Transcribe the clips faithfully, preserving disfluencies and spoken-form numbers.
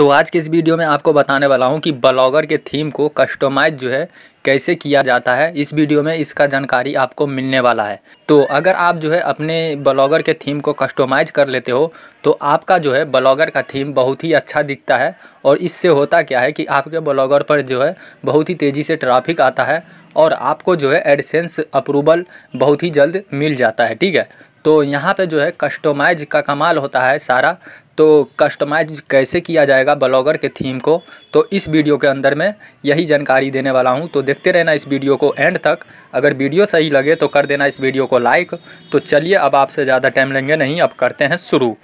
तो आज के इस वीडियो में आपको बताने वाला हूं कि ब्लॉगर के थीम को कस्टमाइज जो है कैसे किया जाता है। इस वीडियो में इसका जानकारी आपको मिलने वाला है। तो अगर आप जो है अपने ब्लॉगर के थीम को कस्टमाइज कर लेते हो तो आपका जो है ब्लॉगर का थीम बहुत ही अच्छा दिखता है। और इससे होता क्या है कि आपके ब्लॉगर पर जो है बहुत ही तेज़ी से ट्रैफिक आता है और आपको जो है एडसेंस अप्रूवल बहुत ही जल्द मिल जाता है। ठीक है, तो यहाँ पे जो है कस्टमाइज का कमाल होता है सारा। तो कस्टमाइज कैसे किया जाएगा ब्लॉगर के थीम को, तो इस वीडियो के अंदर मैं यही जानकारी देने वाला हूँ। तो देखते रहना इस वीडियो को एंड तक। अगर वीडियो सही लगे तो कर देना इस वीडियो को लाइक। तो चलिए, अब आपसे ज़्यादा टाइम लेंगे नहीं, अब करते हैं शुरू।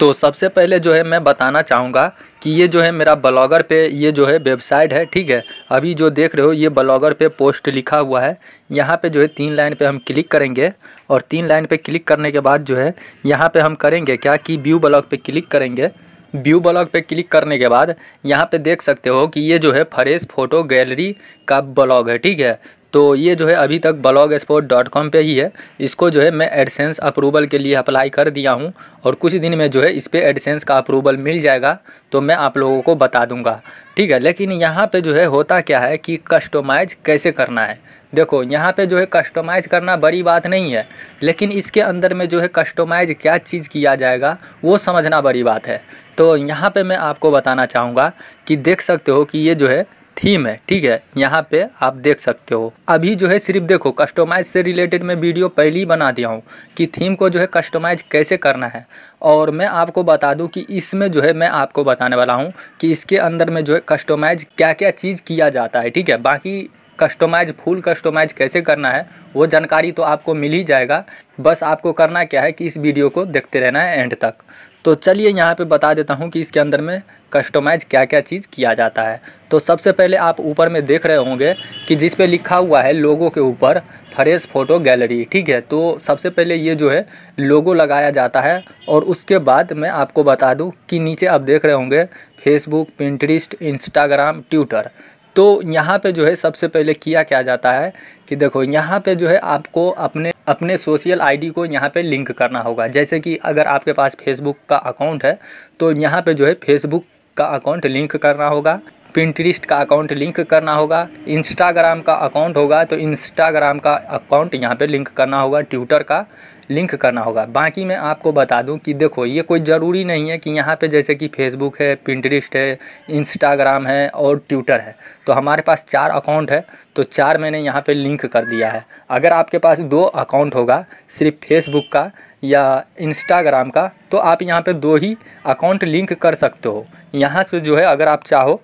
तो सबसे पहले जो है मैं बताना चाहूँगा कि ये जो है मेरा ब्लॉगर पे ये जो है वेबसाइट है। ठीक है, अभी जो देख रहे हो ये ब्लॉगर पे पोस्ट लिखा हुआ है। यहाँ पे जो है तीन लाइन पे हम क्लिक करेंगे और तीन लाइन पे क्लिक करने के बाद जो है यहाँ पे हम करेंगे क्या कि व्यू ब्लॉग पे क्लिक करेंगे। व्यू ब्लॉग पे क्लिक करने के बाद यहाँ पे देख सकते हो कि ये जो है फ्रेश फ़ोटो गैलरी का ब्लॉग है। ठीक है, तो ये जो है अभी तक ब्लॉग स्पॉट डॉट कॉम पर ही है। इसको जो है मैं एडसेंस अप्रूवल के लिए अप्लाई कर दिया हूँ और कुछ दिन में जो है इस पर एडसेंस का अप्रूवल मिल जाएगा, तो मैं आप लोगों को बता दूंगा। ठीक है, लेकिन यहाँ पे जो है होता क्या है कि कस्टमाइज कैसे करना है। देखो, यहाँ पे जो है कस्टमाइज करना बड़ी बात नहीं है, लेकिन इसके अंदर में जो है कस्टमाइज क्या चीज़ किया जाएगा वो समझना बड़ी बात है। तो यहाँ पर मैं आपको बताना चाहूँगा कि देख सकते हो कि ये जो है थीम है। ठीक है, यहाँ पे आप देख सकते हो अभी जो है सिर्फ देखो कस्टमाइज से रिलेटेड मैं वीडियो पहले ही बना दिया हूँ कि थीम को जो है कस्टमाइज कैसे करना है। और मैं आपको बता दूँ कि इसमें जो है मैं आपको बताने वाला हूँ कि इसके अंदर में जो है कस्टमाइज क्या क्या चीज़ किया जाता है। ठीक है, बाकी कस्टमाइज फुल कस्टमाइज कैसे करना है वो जानकारी तो आपको मिल ही जाएगा। बस आपको करना क्या है कि इस वीडियो को देखते रहना है एंड तक। तो चलिए, यहाँ पे बता देता हूँ कि इसके अंदर में कस्टमाइज क्या क्या चीज़ किया जाता है। तो सबसे पहले आप ऊपर में देख रहे होंगे कि जिस पे लिखा हुआ है लोगों के ऊपर फ्रेश फ़ोटो गैलरी। ठीक है, तो सबसे पहले ये जो है लोगो लगाया जाता है। और उसके बाद मैं आपको बता दूँ कि नीचे आप देख रहे होंगे फेसबुक, पिंटरेस्ट, इंस्टाग्राम, ट्विटर। तो यहाँ पे जो है सबसे पहले किया क्या जाता है कि देखो यहाँ पे जो है आपको अपने अपने सोशल आईडी को यहाँ पे लिंक करना होगा। जैसे कि अगर आपके पास फेसबुक का अकाउंट है तो यहाँ पे जो है फेसबुक का अकाउंट लिंक करना होगा, पिंटरेस्ट का अकाउंट लिंक करना होगा, इंस्टाग्राम का अकाउंट होगा तो इंस्टाग्राम का अकाउंट यहाँ पे लिंक करना होगा, ट्विटर का लिंक करना होगा। बाकी मैं आपको बता दूं कि देखो ये कोई ज़रूरी नहीं है कि यहाँ पे जैसे कि फेसबुक है, पिंटरेस्ट है, इंस्टाग्राम है और ट्विटर है, तो हमारे पास चार अकाउंट है तो चार मैंने यहाँ पे लिंक कर दिया है। अगर आपके पास दो अकाउंट होगा सिर्फ फेसबुक का या इंस्टाग्राम का तो आप यहाँ पे दो ही अकाउंट लिंक कर सकते हो। यहाँ से जो है अगर आप चाहो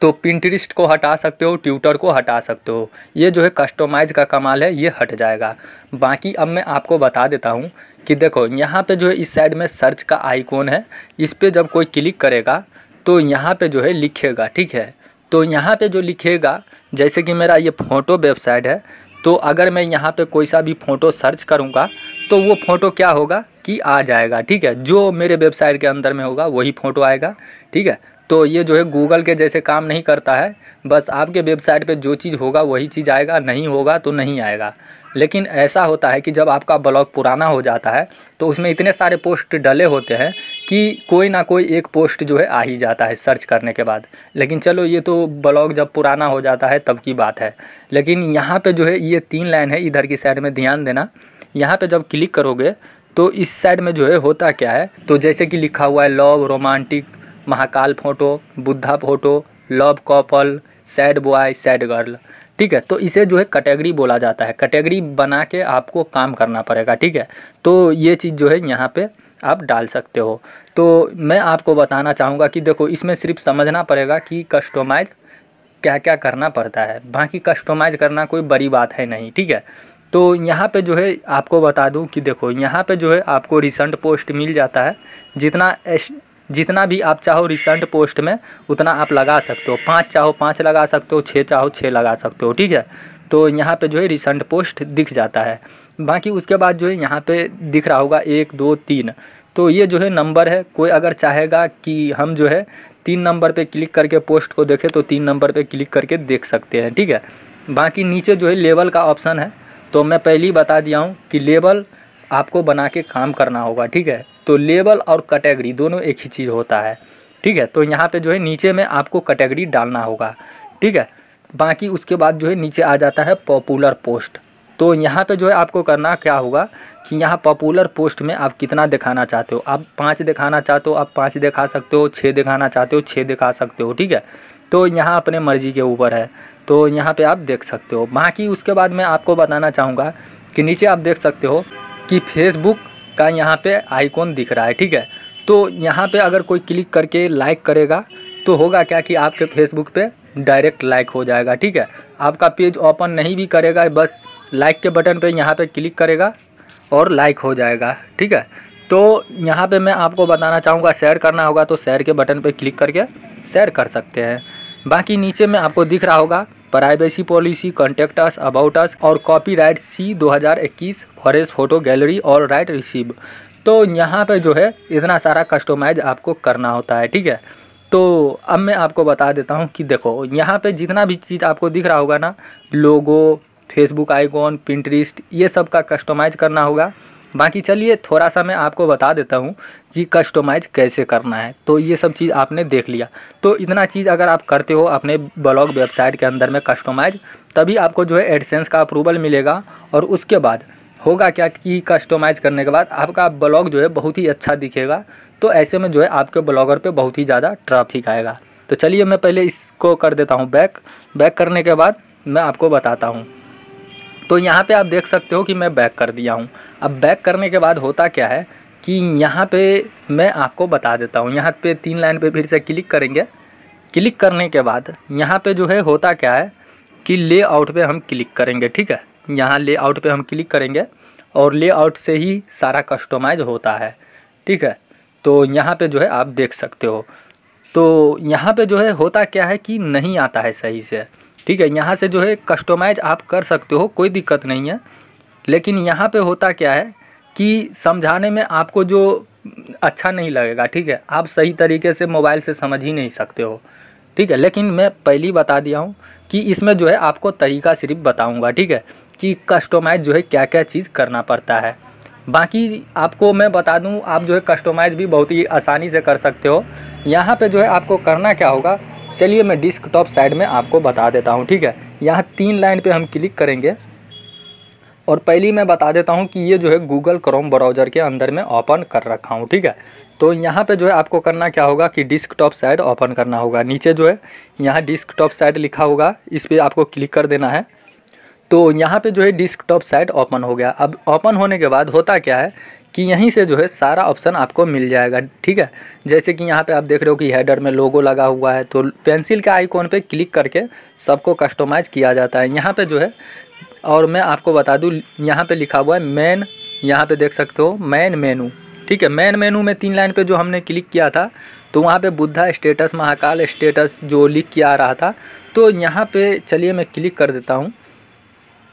तो पिंटरेस्ट को हटा सकते हो, ट्विटर को हटा सकते हो। ये जो है कस्टमाइज का कमाल है, ये हट जाएगा। बाकी अब मैं आपको बता देता हूँ कि देखो यहाँ पे जो है इस साइड में सर्च का आइकॉन है, इस पे जब कोई क्लिक करेगा तो यहाँ पे जो है लिखेगा। ठीक है, तो यहाँ पे जो लिखेगा जैसे कि मेरा ये फ़ोटो वेबसाइट है, तो अगर मैं यहाँ पे कोई सा भी फ़ोटो सर्च करूँगा तो वो फ़ोटो क्या होगा कि आ जाएगा। ठीक है, जो मेरे वेबसाइट के अंदर में होगा वही फ़ोटो आएगा। ठीक है, तो ये जो है गूगल के जैसे काम नहीं करता है, बस आपके वेबसाइट पे जो चीज़ होगा वही चीज़ आएगा, नहीं होगा तो नहीं आएगा। लेकिन ऐसा होता है कि जब आपका ब्लॉग पुराना हो जाता है तो उसमें इतने सारे पोस्ट डले होते हैं कि कोई ना कोई एक पोस्ट जो है आ ही जाता है सर्च करने के बाद। लेकिन चलो, ये तो ब्लॉग जब पुराना हो जाता है तब की बात है। लेकिन यहाँ पर जो है ये तीन लाइन है, इधर की साइड में ध्यान देना। यहाँ पर जब क्लिक करोगे तो इस साइड में जो है होता क्या है, तो जैसे कि लिखा हुआ है love, romantic, Mahakal photo, Buddha photo, love couple, sad boy, sad girl. ठीक है, तो इसे जो है कैटेगरी बोला जाता है। कैटेगरी बना के आपको काम करना पड़ेगा। ठीक है, तो ये चीज़ जो है यहाँ पे आप डाल सकते हो। तो मैं आपको बताना चाहूँगा कि देखो इसमें सिर्फ समझना पड़ेगा कि कस्टमाइज क्या क्या करना पड़ता है, बाकी कस्टमाइज करना कोई बड़ी बात है नहीं। ठीक है, तो यहाँ पे जो है आपको बता दूँ कि देखो यहाँ पर जो है आपको रिसेंट पोस्ट मिल जाता है। जितना जितना भी आप चाहो रिसेंट पोस्ट में उतना आप लगा सकते हो, पाँच चाहो पाँच लगा सकते हो, छः चाहो छः लगा सकते हो। ठीक है, तो यहाँ पे जो है रिसेंट पोस्ट दिख जाता है। बाकी उसके बाद जो है यहाँ पे दिख रहा होगा एक, दो, तीन, तो ये जो है नंबर है। कोई अगर चाहेगा कि हम जो है तीन नंबर पे क्लिक करके पोस्ट को देखें तो तीन नंबर पर क्लिक करके देख सकते हैं। ठीक है, बाकी नीचे जो है लेवल का ऑप्शन है, तो मैं पहले ही बता दिया हूँ कि लेवल आपको बना के काम करना होगा। ठीक है, तो लेवल और कैटेगरी दोनों एक ही चीज़ होता है। ठीक है। तो यहाँ पे जो है नीचे में आपको कैटेगरी डालना होगा, ठीक है। बाकी उसके बाद जो है नीचे आ जाता है पॉपुलर पोस्ट। तो यहाँ पे जो है आपको करना क्या होगा कि यहाँ पॉपुलर पोस्ट में आप कितना दिखाना चाहते हो, आप पाँच दिखाना चाहते हो आप पाँच दिखा सकते हो, छः दिखाना चाहते हो छः दिखा सकते हो, ठीक है। तो यहाँ अपने मर्जी के ऊपर है, तो यहाँ पे आप देख सकते हो। बाकी उसके बाद मैं आपको बताना चाहूँगा कि नीचे आप देख सकते हो कि फेसबुक का यहाँ पे आइकॉन दिख रहा है, ठीक है। तो यहाँ पे अगर कोई क्लिक करके लाइक करेगा तो होगा क्या कि आपके फेसबुक पे डायरेक्ट लाइक हो जाएगा, ठीक है। आपका पेज ओपन नहीं भी करेगा, बस लाइक के बटन पे यहाँ पे क्लिक करेगा और लाइक हो जाएगा, ठीक है। तो यहाँ पे मैं आपको बताना चाहूँगा शेयर करना होगा, तो शेयर के बटन पे क्लिक करके शेयर कर सकते हैं। बाकी नीचे में आपको दिख रहा होगा privacy policy, contact us, about us और कॉपीराइट सी दो हज़ार इक्कीस, फॉरेस्ट फोटो गैलरी और राइट रिसीव। तो यहाँ पे जो है इतना सारा कस्टमाइज आपको करना होता है, ठीक है। तो अब मैं आपको बता देता हूँ कि देखो यहाँ पे जितना भी चीज़ आपको दिख रहा होगा ना, लोगो, फेसबुक आइकॉन, पिंटरेस्ट, ये सब का कस्टमाइज करना होगा। बाकी चलिए थोड़ा सा मैं आपको बता देता हूँ कि कस्टमाइज़ कैसे करना है। तो ये सब चीज़ आपने देख लिया, तो इतना चीज़ अगर आप करते हो अपने ब्लॉग वेबसाइट के अंदर में कस्टमाइज़, तभी आपको जो है एडसेंस का अप्रूवल मिलेगा। और उसके बाद होगा क्या कि कस्टमाइज़ करने के बाद आपका ब्लॉग जो है बहुत ही अच्छा दिखेगा। तो ऐसे में जो है आपके ब्लॉगर पर बहुत ही ज़्यादा ट्रैफिक आएगा। तो चलिए मैं पहले इसको कर देता हूँ बैक बैक करने के बाद मैं आपको बताता हूँ। तो यहाँ पे आप देख सकते हो कि मैं बैक कर दिया हूँ। अब बैक करने के बाद होता क्या है कि यहाँ पे मैं आपको बता देता हूँ। यहाँ पे तीन लाइन पे फिर से क्लिक करेंगे। क्लिक करने के बाद यहाँ पे जो है होता क्या है कि लेआउट पे हम क्लिक करेंगे, ठीक है। यहाँ लेआउट पे हम क्लिक करेंगे और लेआउट से ही सारा कस्टमाइज होता है, ठीक है। तो यहाँ पर जो है आप देख सकते हो। तो यहाँ पर जो है होता क्या है कि नहीं आता है सही से, ठीक है। यहाँ से जो है कस्टमाइज आप कर सकते हो, कोई दिक्कत नहीं है। लेकिन यहाँ पे होता क्या है कि समझाने में आपको जो अच्छा नहीं लगेगा, ठीक है। आप सही तरीके से मोबाइल से समझ ही नहीं सकते हो, ठीक है। लेकिन मैं पहले ही बता दिया हूँ कि इसमें जो है आपको तरीका सिर्फ बताऊँगा, ठीक है, कि कस्टमाइज जो है क्या क्या चीज़ करना पड़ता है। बाकी आपको मैं बता दूँ, आप जो है कस्टमाइज भी बहुत ही आसानी से कर सकते हो। यहाँ पर जो है आपको करना क्या होगा, चलिए मैं डिस्कटॉप साइड में आपको बता देता हूँ, ठीक है। यहाँ तीन लाइन पे हम क्लिक करेंगे और पहली मैं बता देता हूँ कि ये जो है गूगल क्रोम ब्राउज़र के अंदर में ओपन कर रखा हूँ, ठीक है। तो यहाँ पे जो है आपको करना क्या होगा कि डिस्कटॉप साइड ओपन करना होगा। नीचे जो है यहाँ डिस्कटॉप साइड लिखा होगा, इस पर आपको क्लिक कर देना है। तो यहाँ पर जो है डिस्कटॉप साइड ओपन हो गया। अब ओपन होने के बाद होता क्या है कि यहीं से जो है सारा ऑप्शन आपको मिल जाएगा, ठीक है। जैसे कि यहाँ पे आप देख रहे हो कि हेडर में लोगो लगा हुआ है, तो पेंसिल के आइकॉन पे क्लिक करके सबको कस्टमाइज किया जाता है। यहाँ पे जो है, और मैं आपको बता दूँ, यहाँ पे लिखा हुआ है मेन, यहाँ पे देख सकते हो मेन मेनू, ठीक है। मेन मेनू में तीन लाइन पे जो हमने क्लिक किया था तो वहाँ पे बुद्धा स्टेटस, महाकाल स्टेटस जो लिख के आ रहा था, तो यहाँ पर चलिए मैं क्लिक कर देता हूँ।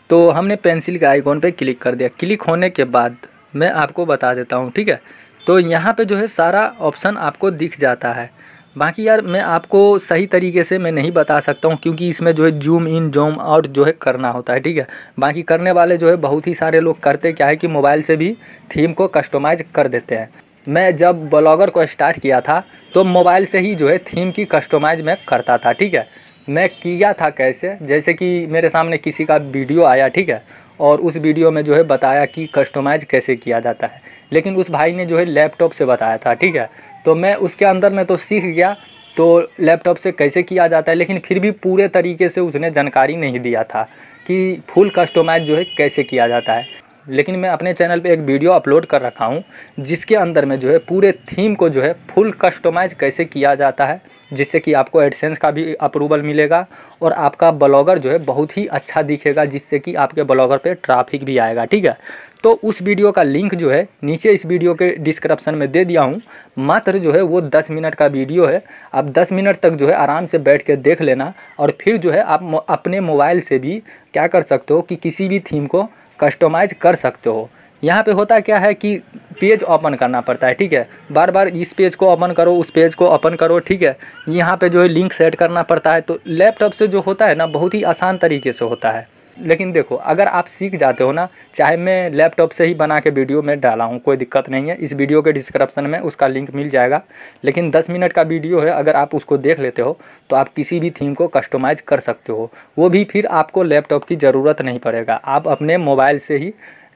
तो हमने पेंसिल के आइकॉन पर क्लिक कर दिया। क्लिक होने के बाद मैं आपको बता देता हूँ, ठीक है। तो यहाँ पे जो है सारा ऑप्शन आपको दिख जाता है। बाकी यार मैं आपको सही तरीके से मैं नहीं बता सकता हूँ, क्योंकि इसमें जो है जूम इन जूम आउट जो है करना होता है, ठीक है। बाकी करने वाले जो है बहुत ही सारे लोग करते क्या है कि मोबाइल से भी थीम को कस्टमाइज कर देते हैं। मैं जब ब्लॉगर को स्टार्ट किया था तो मोबाइल से ही जो है थीम की कस्टमाइज मैं करता था, ठीक है। मैं किया था कैसे, जैसे कि मेरे सामने किसी का वीडियो आया, ठीक है, और उस वीडियो में जो है बताया कि कस्टमाइज कैसे किया जाता है। लेकिन उस भाई ने जो है लैपटॉप से बताया था, ठीक है। तो मैं उसके अंदर में तो सीख गया तो लैपटॉप से कैसे किया जाता है, लेकिन फिर भी पूरे तरीके से उसने जानकारी नहीं दिया था कि फुल कस्टमाइज जो है कैसे किया जाता है। लेकिन मैं अपने चैनल पे एक वीडियो अपलोड कर रखा हूँ जिसके अंदर में जो है पूरे थीम को जो है फुल कस्टमाइज कैसे किया जाता है, जिससे कि आपको एडसेंस का भी अप्रूवल मिलेगा और आपका ब्लॉगर जो है बहुत ही अच्छा दिखेगा, जिससे कि आपके ब्लॉगर पे ट्रैफिक भी आएगा, ठीक है। तो उस वीडियो का लिंक जो है नीचे इस वीडियो के डिस्क्रिप्शन में दे दिया हूँ। मात्र जो है वो दस मिनट का वीडियो है, आप दस मिनट तक जो है आराम से बैठ के देख लेना और फिर जो है आप अपने मोबाइल से भी क्या कर सकते हो कि किसी भी थीम को कस्टमाइज कर सकते हो। यहाँ पे होता क्या है कि पेज ओपन करना पड़ता है, ठीक है। बार बार इस पेज को ओपन करो, उस पेज को ओपन करो, ठीक है। यहाँ पे जो है लिंक सेट करना पड़ता है। तो लैपटॉप से जो होता है ना बहुत ही आसान तरीके से होता है। लेकिन देखो अगर आप सीख जाते हो ना, चाहे मैं लैपटॉप से ही बना के वीडियो में डाला हूँ, कोई दिक्कत नहीं है। इस वीडियो के डिस्क्रिप्शन में उसका लिंक मिल जाएगा। लेकिन दस मिनट का वीडियो है, अगर आप उसको देख लेते हो तो आप किसी भी थीम को कस्टमाइज़ कर सकते हो। वो भी फिर आपको लैपटॉप की ज़रूरत नहीं पड़ेगा, आप अपने मोबाइल से ही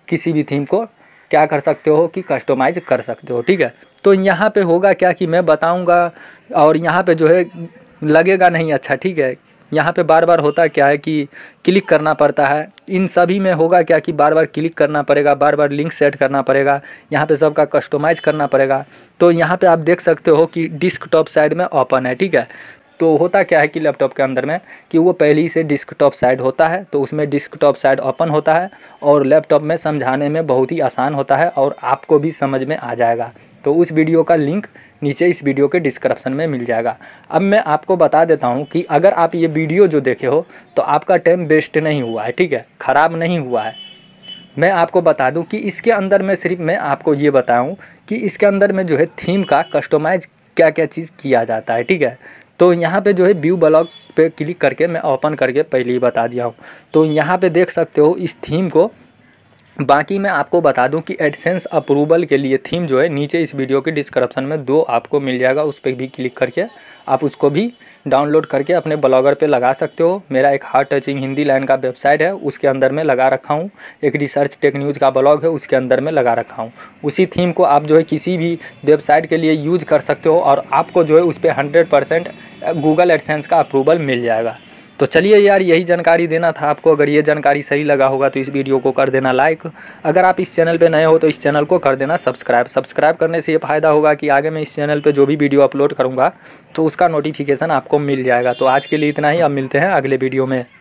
किसी भी थीम को क्या कर सकते हो कि कस्टमाइज़ कर सकते हो। ठीक है, तो यहाँ पे होगा क्या कि मैं बताऊँगा और यहाँ पे जो है लगेगा नहीं अच्छा। ठीक है, यहाँ पे बार बार होता क्या है कि क्लिक करना पड़ता है। इन सभी में होगा क्या कि बार बार क्लिक करना पड़ेगा, बार बार लिंक सेट करना पड़ेगा, यहाँ पे सबका कस्टमाइज़ करना पड़ेगा। तो यहाँ पे आप देख सकते हो कि डिस्कटॉप साइड में ओपन है। ठीक है, तो होता क्या है कि लैपटॉप के अंदर में कि वो पहले ही से डिस्कटॉप साइड होता है, तो उसमें डिस्कटॉप साइड ओपन होता है और लैपटॉप में समझाने में बहुत ही आसान होता है और आपको भी समझ में आ जाएगा। तो उस वीडियो का लिंक नीचे इस वीडियो के डिस्क्रिप्शन में मिल जाएगा। अब मैं आपको बता देता हूं कि अगर आप ये वीडियो जो देखे हो तो आपका टाइम वेस्ट नहीं हुआ है। ठीक है, ख़राब नहीं हुआ है। मैं आपको बता दूं कि इसके अंदर में सिर्फ मैं आपको ये बताऊं कि इसके अंदर में जो है थीम का कस्टमाइज़ क्या क्या चीज़ किया जाता है। ठीक है, तो यहाँ पे जो है व्यू ब्लॉग पे क्लिक करके मैं ओपन करके पहले ही बता दिया हूँ। तो यहाँ पे देख सकते हो इस थीम को। बाकी मैं आपको बता दूं कि एडसेंस अप्रूवल के लिए थीम जो है नीचे इस वीडियो के डिस्क्रिप्शन में दो आपको मिल जाएगा, उस पर भी क्लिक करके आप उसको भी डाउनलोड करके अपने ब्लॉगर पे लगा सकते हो। मेरा एक हार्ट टचिंग हिंदी लाइन का वेबसाइट है, उसके अंदर में लगा रखा हूँ। एक रिसर्च टेक न्यूज़ का ब्लॉग है, उसके अंदर में लगा रखा हूँ। उसी थीम को आप जो है किसी भी वेबसाइट के लिए यूज कर सकते हो और आपको जो है उस पर हंड्रेड परसेंट गूगल एडसेंस का अप्रूवल मिल जाएगा। तो चलिए यार, यही जानकारी देना था आपको। अगर ये जानकारी सही लगा होगा तो इस वीडियो को कर देना लाइक। अगर आप इस चैनल पे नए हो तो इस चैनल को कर देना सब्सक्राइब। सब्सक्राइब करने से ये फ़ायदा होगा कि आगे मैं इस चैनल पे जो भी वीडियो अपलोड करूँगा तो उसका नोटिफिकेशन आपको मिल जाएगा। तो आज के लिए इतना ही, अब मिलते हैं अगले वीडियो में।